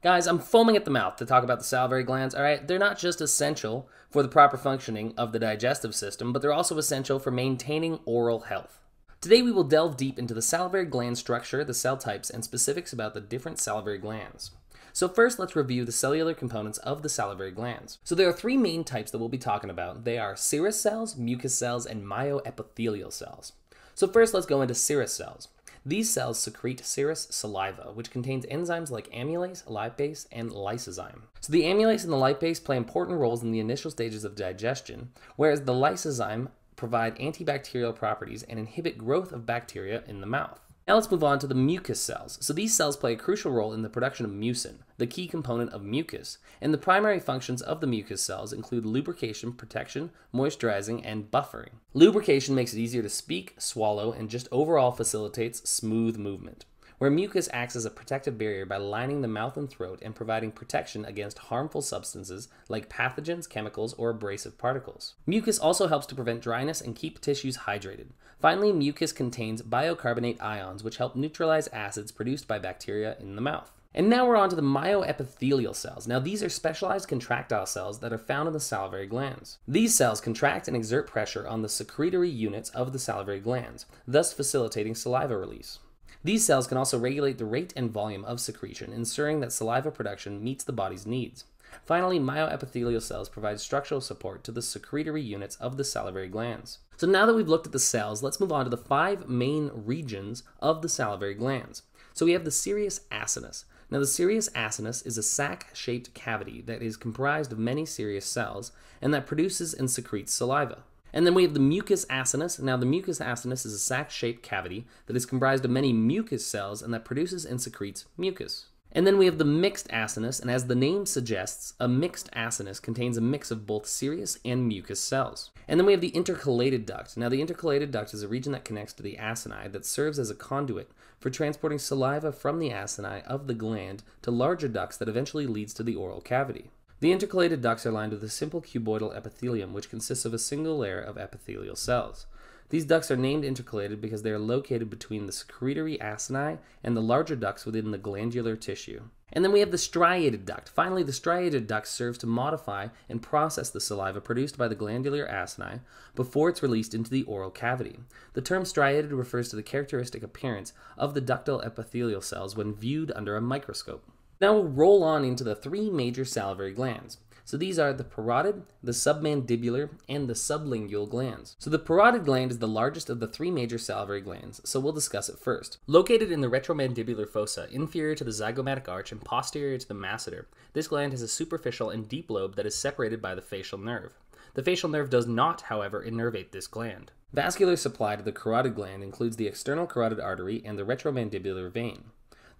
Guys, I'm foaming at the mouth to talk about the salivary glands, all right? They're not just essential for the proper functioning of the digestive system, but they're also essential for maintaining oral health. Today we will delve deep into the salivary gland structure, the cell types, and specifics about the different salivary glands. So first, let's review the cellular components of the salivary glands. So there are three main types that we'll be talking about. They are serous cells, mucous cells, and myoepithelial cells. So first, let's go into serous cells. These cells secrete serous saliva, which contains enzymes like amylase, lipase, and lysozyme. So the amylase and the lipase play important roles in the initial stages of digestion, whereas the lysozyme provide antibacterial properties and inhibit growth of bacteria in the mouth. Now let's move on to the mucous cells. So these cells play a crucial role in the production of mucin, the key component of mucus, and the primary functions of the mucous cells include lubrication, protection, moisturizing, and buffering. Lubrication makes it easier to speak, swallow, and just overall facilitates smooth movement, where mucus acts as a protective barrier by lining the mouth and throat and providing protection against harmful substances like pathogens, chemicals, or abrasive particles. Mucus also helps to prevent dryness and keep tissues hydrated. Finally, mucus contains biocarbonate ions, which help neutralize acids produced by bacteria in the mouth. And now we're on to the myoepithelial cells. Now these are specialized contractile cells that are found in the salivary glands. These cells contract and exert pressure on the secretory units of the salivary glands, thus facilitating saliva release. These cells can also regulate the rate and volume of secretion, ensuring that saliva production meets the body's needs. Finally, myoepithelial cells provide structural support to the secretory units of the salivary glands. So now that we've looked at the cells, let's move on to the five main regions of the salivary glands. So we have the serous acinus. Now the serous acinus is a sac-shaped cavity that is comprised of many serous cells and that produces and secretes saliva. And then we have the mucus acinus. Now the mucus acinus is a sac-shaped cavity that is comprised of many mucus cells and that produces and secretes mucus. And then we have the mixed acinus, and as the name suggests, a mixed acinus contains a mix of both serous and mucus cells. And then we have the intercalated duct. Now the intercalated duct is a region that connects to the acini that serves as a conduit for transporting saliva from the acini of the gland to larger ducts that eventually leads to the oral cavity. The intercalated ducts are lined with a simple cuboidal epithelium, which consists of a single layer of epithelial cells. These ducts are named intercalated because they are located between the secretory acini and the larger ducts within the glandular tissue. And then we have the striated duct. Finally, the striated duct serves to modify and process the saliva produced by the glandular acini before it's released into the oral cavity. The term striated refers to the characteristic appearance of the ductal epithelial cells when viewed under a microscope. Now we'll roll on into the three major salivary glands. So these are the parotid, the submandibular, and the sublingual glands. So the parotid gland is the largest of the three major salivary glands, so we'll discuss it first. Located in the retromandibular fossa, inferior to the zygomatic arch and posterior to the masseter, this gland has a superficial and deep lobe that is separated by the facial nerve. The facial nerve does not, however, innervate this gland. Vascular supply to the carotid gland includes the external carotid artery and the retromandibular vein.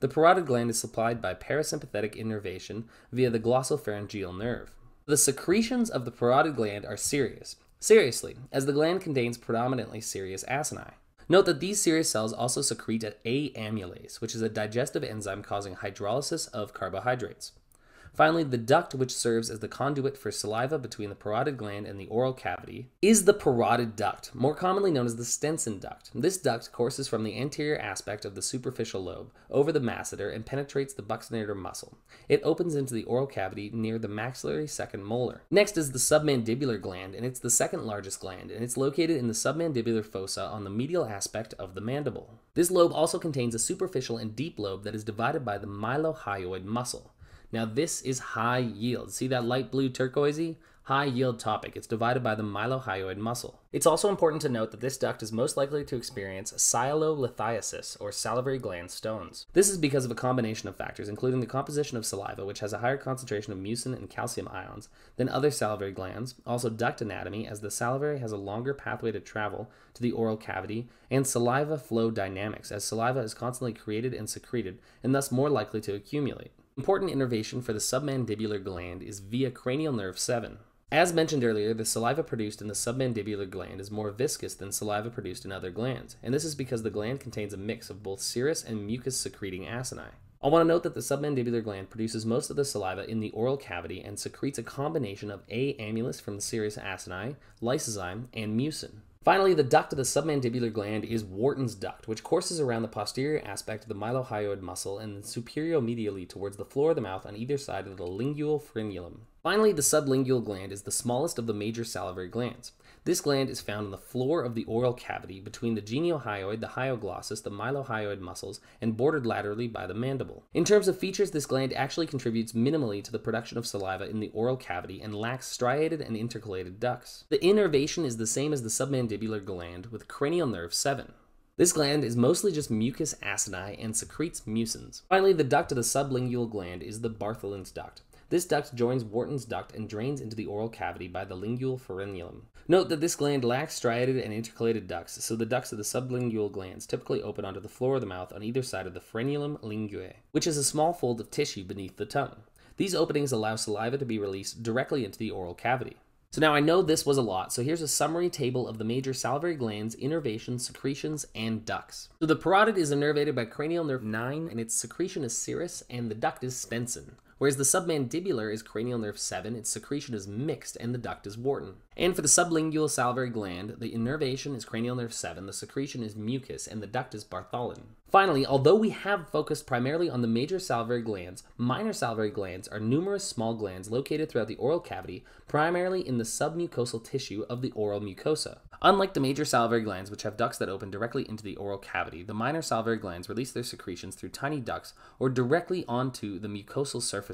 The parotid gland is supplied by parasympathetic innervation via the glossopharyngeal nerve. The secretions of the parotid gland are seriously, as the gland contains predominantly serous acini. Note that these serous cells also secrete amylase, which is a digestive enzyme causing hydrolysis of carbohydrates. Finally, the duct, which serves as the conduit for saliva between the parotid gland and the oral cavity, is the parotid duct, more commonly known as the Stensen duct. This duct courses from the anterior aspect of the superficial lobe over the masseter and penetrates the buccinator muscle. It opens into the oral cavity near the maxillary second molar. Next is the submandibular gland, and it's the second largest gland, and it's located in the submandibular fossa on the medial aspect of the mandible. This lobe also contains a superficial and deep lobe that is divided by the mylohyoid muscle. Now this is high yield. See that light blue turquoisey? High yield topic. It's divided by the mylohyoid muscle. It's also important to note that this duct is most likely to experience sialolithiasis, or salivary gland stones. This is because of a combination of factors, including the composition of saliva, which has a higher concentration of mucin and calcium ions than other salivary glands, also duct anatomy, as the salivary has a longer pathway to travel to the oral cavity, and saliva flow dynamics, as saliva is constantly created and secreted, and thus more likely to accumulate. Important innervation for the submandibular gland is via cranial nerve 7. As mentioned earlier, the saliva produced in the submandibular gland is more viscous than saliva produced in other glands, and this is because the gland contains a mix of both serous and mucus-secreting acini. I want to note that the submandibular gland produces most of the saliva in the oral cavity and secretes a combination of amylase from the serous acini, lysozyme, and mucin. Finally, the duct of the submandibular gland is Wharton's duct, which courses around the posterior aspect of the mylohyoid muscle and superiormedially towards the floor of the mouth on either side of the lingual frenulum. Finally, the sublingual gland is the smallest of the major salivary glands. This gland is found on the floor of the oral cavity between the geniohyoid, the hyoglossus, the mylohyoid muscles, and bordered laterally by the mandible. In terms of features, this gland actually contributes minimally to the production of saliva in the oral cavity and lacks striated and intercalated ducts. The innervation is the same as the submandibular gland with cranial nerve 7. This gland is mostly just mucus acini and secretes mucins. Finally, the duct of the sublingual gland is the Bartholin's duct. This duct joins Wharton's duct and drains into the oral cavity by the lingual frenulum. Note that this gland lacks striated and intercalated ducts, so the ducts of the sublingual glands typically open onto the floor of the mouth on either side of the frenulum linguae, which is a small fold of tissue beneath the tongue. These openings allow saliva to be released directly into the oral cavity. So now I know this was a lot, so here's a summary table of the major salivary glands, innervations, secretions, and ducts. So the parotid is innervated by cranial nerve 9, and its secretion is serous, and the duct is Stensen. Whereas the submandibular is cranial nerve 7, its secretion is mixed, and the duct is Wharton. And for the sublingual salivary gland, the innervation is cranial nerve 7, the secretion is mucus, and the duct is Bartholin. Finally, although we have focused primarily on the major salivary glands, minor salivary glands are numerous small glands located throughout the oral cavity, primarily in the submucosal tissue of the oral mucosa. Unlike the major salivary glands, which have ducts that open directly into the oral cavity, the minor salivary glands release their secretions through tiny ducts or directly onto the mucosal surface.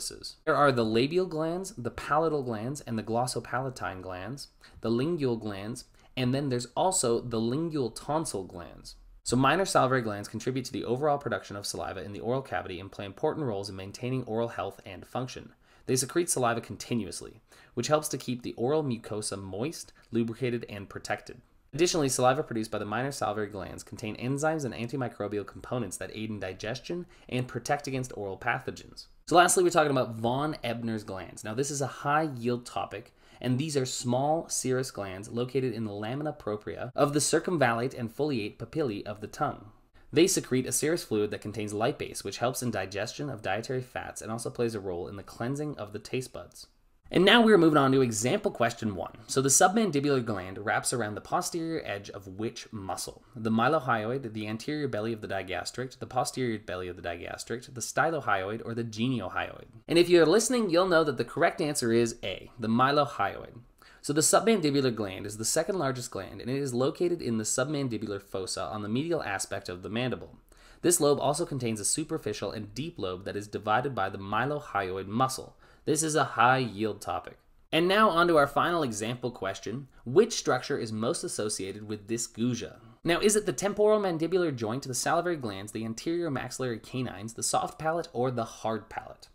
There are the labial glands, the palatal glands, and the glossopalatine glands, the lingual glands, and then there's also the lingual tonsil glands. So minor salivary glands contribute to the overall production of saliva in the oral cavity and play important roles in maintaining oral health and function. They secrete saliva continuously, which helps to keep the oral mucosa moist, lubricated, and protected. Additionally, saliva produced by the minor salivary glands contain enzymes and antimicrobial components that aid in digestion and protect against oral pathogens. So lastly, we're talking about von Ebner's glands. Now this is a high yield topic, and these are small serous glands located in the lamina propria of the circumvallate and foliate papillae of the tongue. They secrete a serous fluid that contains lipase, which helps in digestion of dietary fats and also plays a role in the cleansing of the taste buds. And now we're moving on to example question 1. So the submandibular gland wraps around the posterior edge of which muscle? The mylohyoid, the anterior belly of the digastric, the posterior belly of the digastric, the stylohyoid, or the geniohyoid? And if you're listening, you'll know that the correct answer is A, the mylohyoid. So the submandibular gland is the second largest gland, and it is located in the submandibular fossa on the medial aspect of the mandible. This lobe also contains a superficial and deep lobe that is divided by the mylohyoid muscle. This is a high yield topic. And now onto our final example question, which structure is most associated with dysgeusia? Now, is it the temporomandibular joint, the salivary glands, the anterior maxillary canines, the soft palate, or the hard palate?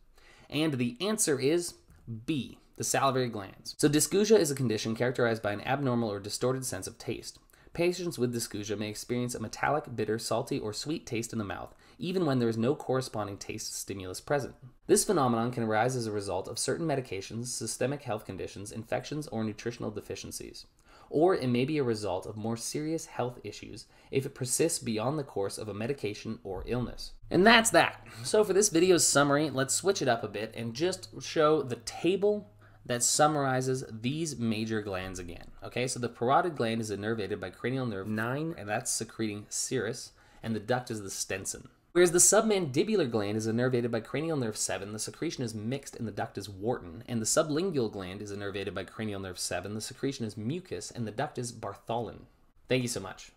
And the answer is B, the salivary glands. So dysgeusia is a condition characterized by an abnormal or distorted sense of taste. Patients with dysgeusia may experience a metallic, bitter, salty, or sweet taste in the mouth, even when there is no corresponding taste stimulus present. This phenomenon can arise as a result of certain medications, systemic health conditions, infections, or nutritional deficiencies. Or it may be a result of more serious health issues if it persists beyond the course of a medication or illness. And that's that. So for this video's summary, let's switch it up a bit and just show the table that summarizes these major glands again. Okay, so the parotid gland is innervated by cranial nerve 9, and that's secreting serous, and the duct is the Stensen. Whereas the submandibular gland is innervated by cranial nerve 7, the secretion is mixed and the duct is Wharton, and the sublingual gland is innervated by cranial nerve 7, the secretion is mucus, and the duct is Bartholin. Thank you so much.